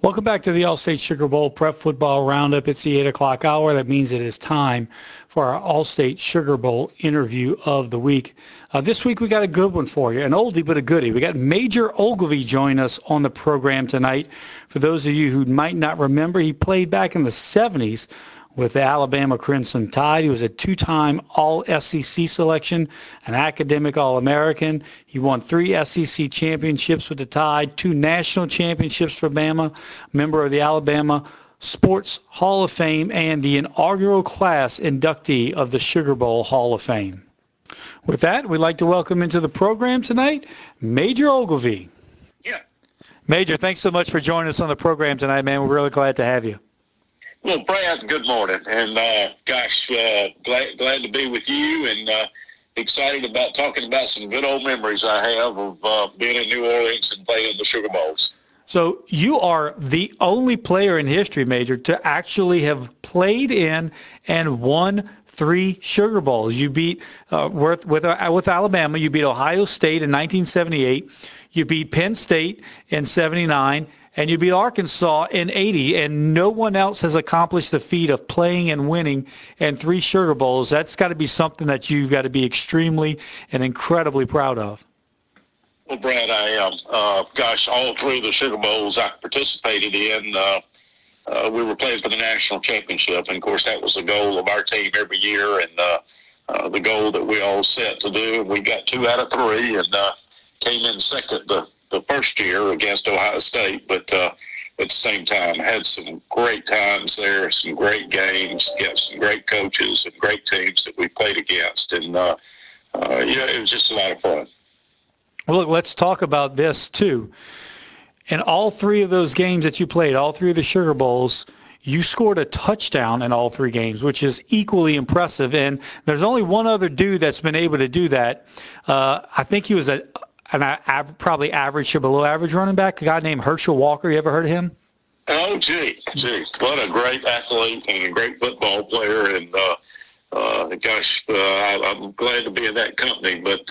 Welcome back to the Allstate Sugar Bowl Prep Football Roundup. It's the 8 o'clock hour. That means it is time for our Allstate Sugar Bowl interview of the week. This week we got a good one for you, an oldie but a goodie. We got Major Ogilvie join us on the program tonight. For those of you who might not remember, he played back in the 70s with the Alabama Crimson Tide. He was a two-time All-SEC selection, an academic All-American. He won 3 SEC championships with the Tide, 2 national championships for Bama, member of the Alabama Sports Hall of Fame, and the inaugural class inductee of the Sugar Bowl Hall of Fame. With that, we'd like to welcome into the program tonight, Major Ogilvie. Yeah. Major, thanks so much for joining us on the program tonight, man. We're really glad to have you. Well, Brad, good morning, and glad to be with you, and excited about talking about some good old memories I have of being in New Orleans and playing the Sugar Bowls. So you are the only player in history, Major, to actually have played in and won 3 Sugar Bowls. You beat with Alabama. You beat Ohio State in 1978. You beat Penn State in 79. And you beat Arkansas in 80, and no one else has accomplished the feat of playing and winning in 3 Sugar Bowls. That's got to be something that you've got to be extremely and incredibly proud of. Well, Brad, I am. All 3 of the Sugar Bowls I participated in, we were playing for the national championship. And, of course, that was the goal of our team every year and the goal that we all set to do. We got 2 out of 3 and came in second the first year against Ohio State, but at the same time had some great times there, some great games, got some great coaches and great teams that we played against, and you know, it was just a lot of fun. Well, look, let's talk about this too. In all 3 of those games that you played, all 3 of the Sugar Bowls, you scored a touchdown in all 3 games, which is equally impressive. And there's only one other dude that's been able to do that. I think he was a probably average or below average running back, a guy named Herschel Walker. You ever heard of him? Oh, gee. What a great athlete and a great football player. And, I'm glad to be in that company. But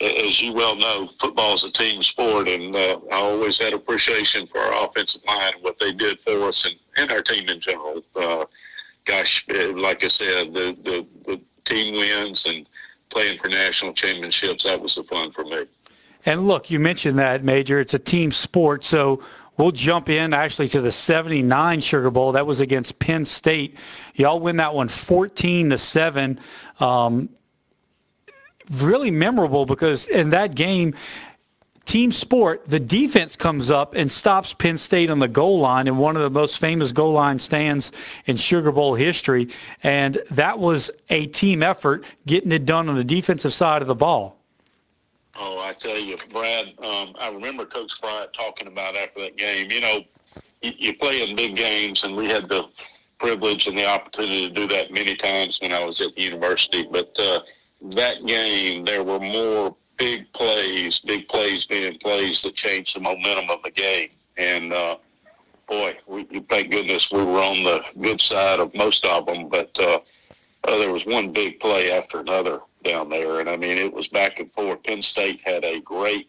as you well know, football is a team sport, and I always had appreciation for our offensive line, what they did for us and our team in general. Like I said, the team wins and playing for national championships, that was the fun for me. And look, you mentioned that, Major. It's a team sport, so we'll jump in actually to the 79 Sugar Bowl. That was against Penn State. Y'all win that one 14-7. Really memorable because in that game, team sport, the defense comes up and stops Penn State on the goal line in one of the most famous goal line stands in Sugar Bowl history. And that was a team effort getting it done on the defensive side of the ball. Oh, I tell you, Brad, I remember Coach Fry talking about after that game, you know, you play in big games, and we had the privilege and the opportunity to do that many times when I was at the university. But that game, there were more big plays being plays that changed the momentum of the game. And, boy, thank goodness we were on the good side of most of them, but there was one big play after another down there. And, I mean, it was back and forth. Penn State had a great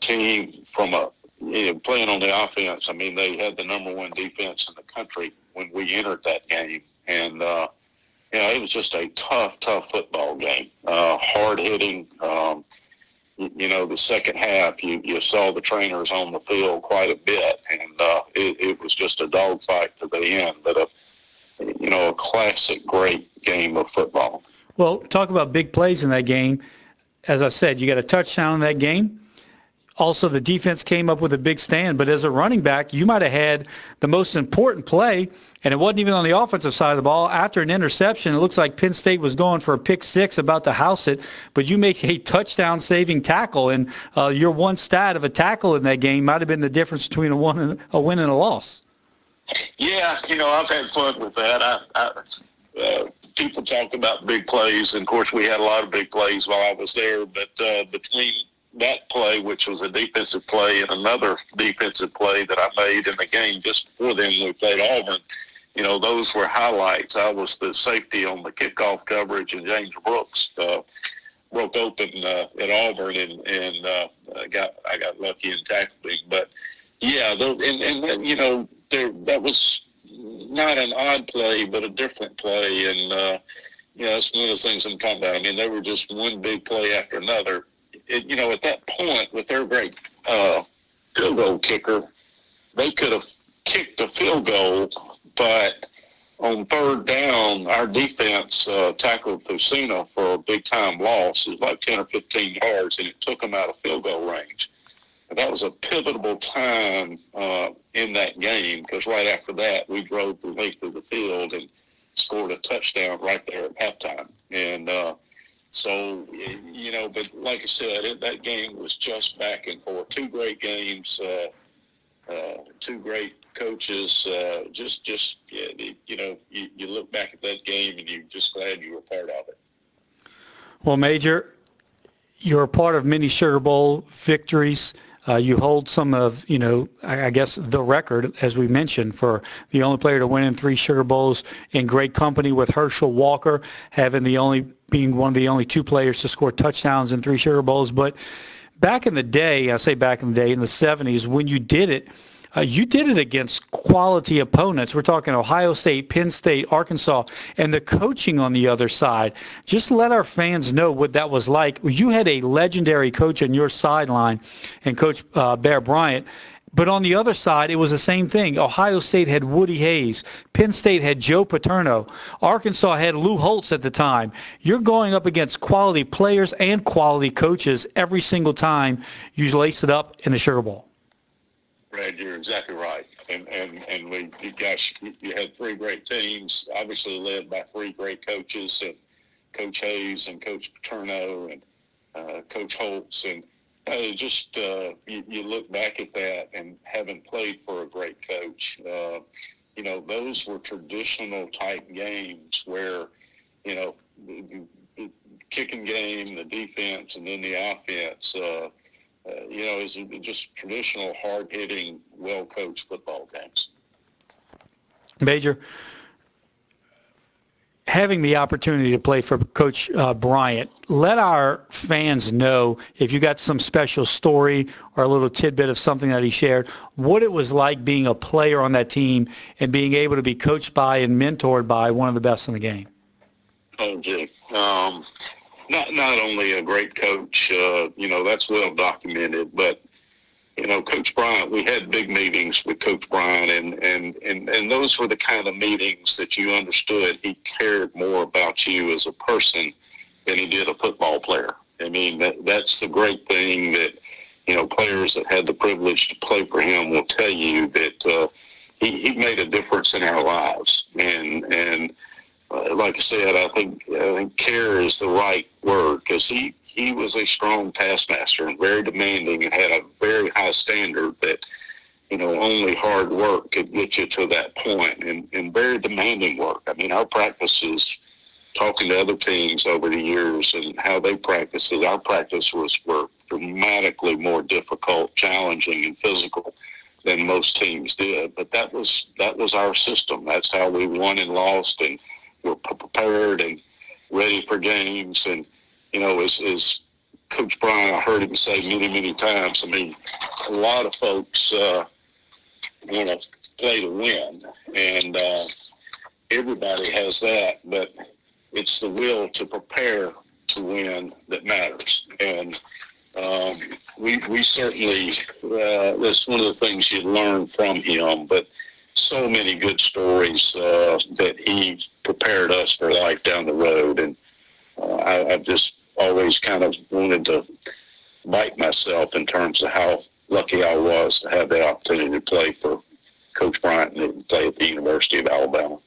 team from playing on the offense. I mean, they had the #1 defense in the country when we entered that game. And, you know, it was just a tough football game, hard-hitting. You know, the second half, you saw the trainers on the field quite a bit, and it was just a dogfight to the end, but, you know, a classic great game of football. Well, talk about big plays in that game. As I said, you got a touchdown in that game. Also, the defense came up with a big stand, but as a running back, you might have had the most important play, and it wasn't even on the offensive side of the ball. After an interception, it looks like Penn State was going for a pick six, about to house it, but you make a touchdown-saving tackle, and your one stat of a tackle in that game might have been the difference between a win and a loss. Yeah, you know, I've had fun with that. People talk about big plays, and, of course, we had a lot of big plays while I was there, but between that play, which was a defensive play, and another defensive play that I made in the game just before then we played Auburn, you know, those were highlights. I was the safety on the kickoff coverage, and James Brooks broke open at Auburn, and I got lucky in tackling. But Yeah, and you know, that was not an odd play, but a different play, and you know, that's one of the things I'm talking about. I mean, they were just one big play after another. You know, at that point, with their great field goal kicker, they could have kicked a field goal, but on third down, our defense tackled Fusina for a big-time loss. It was like 10 or 15 yards, and it took them out of field goal range. And that was a pivotal time in that game, because right after that, we drove the length of the field and scored a touchdown right there at halftime. And so, you know, but like I said, that game was just back and forth. Two great games. Two great coaches. Just yeah, you know, you look back at that game and you're just glad you were part of it. Well, Major, you're part of many Sugar Bowl victories. You hold some of, you know, I guess the record, as we mentioned, for the only player to win in 3 Sugar Bowls, in great company with Herschel Walker, being one of the only 2 players to score touchdowns in 3 Sugar Bowls. But back in the day, I say back in the day, in the 70s, when you did it against quality opponents. We're talking Ohio State, Penn State, Arkansas, and the coaching on the other side. Just let our fans know what that was like. You had a legendary coach on your sideline, and Coach Bear Bryant. But on the other side, it was the same thing. Ohio State had Woody Hayes. Penn State had Joe Paterno. Arkansas had Lou Holtz at the time. You're going up against quality players and quality coaches every single time you lace it up in the Sugar Bowl. Brad, you're exactly right. And you had 3 great teams, obviously led by 3 great coaches, and Coach Hayes and Coach Paterno and Coach Holtz. And just you look back at that, and having played for a great coach, you know, those were traditional type games where, you know, the kicking game, the defense, and then the offense, you know, is just traditional hard-hitting, well-coached football games. Major, having the opportunity to play for Coach Bryant, let our fans know, if you got some special story or a little tidbit of something that he shared, what it was like being a player on that team and being able to be coached by and mentored by one of the best in the game. Oh, gee. Not only a great coach, you know, that's well documented, but, you know, Coach Bryant, we had big meetings with Coach Bryant, and those were the kind of meetings that you understood he cared more about you as a person than he did a football player. I mean, that's the great thing that, you know, players that had the privilege to play for him will tell you, that he made a difference in our lives. And like I said, I think care is the right word, because he was a strong taskmaster and very demanding, and had a very high standard that, you know, only hard work could get you to that point, and very demanding work. I mean, our practices, talking to other teams over the years and how they practiced, our practice were dramatically more difficult, challenging, and physical than most teams did. But that was our system. That's how we won and lost, and were prepared and ready for games. And you know, as Coach Bryant, I heard him say many times, I mean, a lot of folks want to play to win, and everybody has that, but it's the will to prepare to win that matters. And we certainly, that's one of the things you learn from him, but so many good stories that he prepared us for life down the road. And I've just always kind of wanted to bite myself in terms of how lucky I was to have that opportunity to play for Coach Bryant and play at the University of Alabama.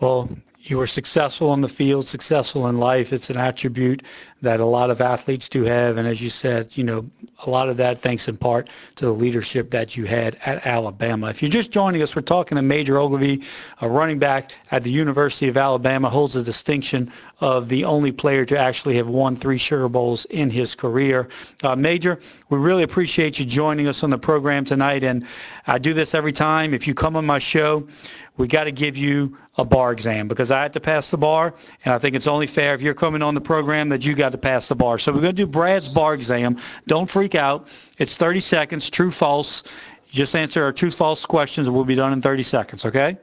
Well, you were successful on the field, successful in life. It's an attribute that a lot of athletes do have. And as you said, you know, a lot of that thanks in part to the leadership that you had at Alabama. If you're just joining us, we're talking to Major Ogilvie, a running back at the University of Alabama, holds the distinction of the only player to actually have won 3 Sugar Bowls in his career. Major, we really appreciate you joining us on the program tonight. And I do this every time. If you come on my show, we got to give you a bar exam, because I had to pass the bar, and I think it's only fair if you're coming on the program that you got to pass the bar. So we're going to do Brad's bar exam. Don't freak out. It's 30 seconds, true, false, Just answer our truth, false questions, and we'll be done in 30 seconds, okay?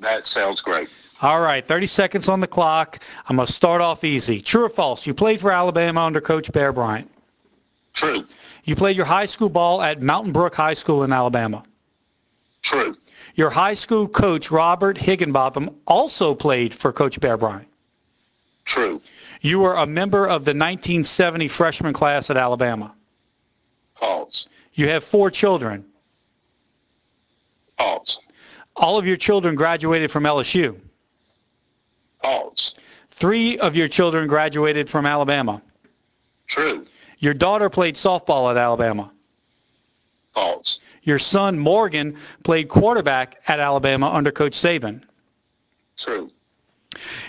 That sounds great. All right, 30 seconds on the clock. I'm going to start off easy. True or false, you played for Alabama under Coach Bear Bryant? True. You played your high school ball at Mountain Brook High School in Alabama? True. Your high school coach, Robert Higginbotham, also played for Coach Bear Bryant? True. You were a member of the 1970 freshman class at Alabama? False. You have 4 children? False. All of your children graduated from LSU? False. 3 of your children graduated from Alabama? True. Your daughter played softball at Alabama? False. Your son, Morgan, played quarterback at Alabama under Coach Saban? True.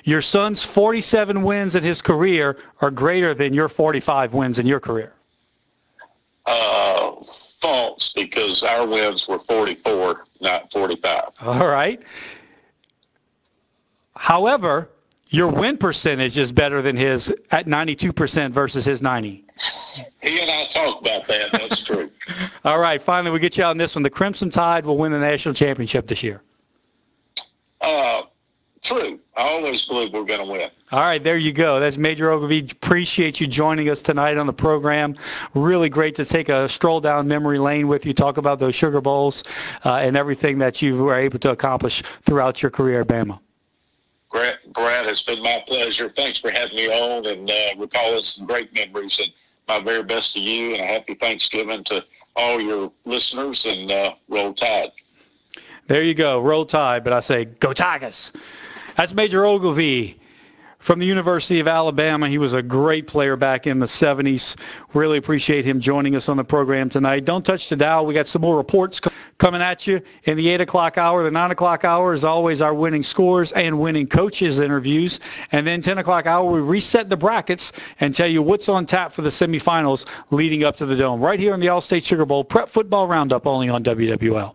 Your son's 47 wins in his career are greater than your 45 wins in your career? False, because our wins were 44, not 45. All right. However, your win percentage is better than his at 92% versus his 90. He and I talk about that. That's true. All right. Finally, we'll get you on this one. The Crimson Tide will win the national championship this year. True. I always believe we're going to win. All right, there you go. That's Major Ogilvie. Appreciate you joining us tonight on the program. Really great to take a stroll down memory lane with you, talk about those Sugar Bowls and everything that you were able to accomplish throughout your career at Bama. Brad, it's been my pleasure. Thanks for having me on and recalling some great memories. And my very best to you and a happy Thanksgiving to all your listeners, and Roll Tide. There you go, Roll Tide, but I say go Tigers. That's Major Ogilvie from the University of Alabama. He was a great player back in the 70s. Really appreciate him joining us on the program tonight. Don't touch the dial. We got some more reports coming at you in the 8 o'clock hour. The 9 o'clock hour is always our winning scores and winning coaches interviews. And then 10 o'clock hour, we reset the brackets and tell you what's on tap for the semifinals leading up to the Dome. Right here on the Allstate Sugar Bowl Prep Football Roundup, only on WWL.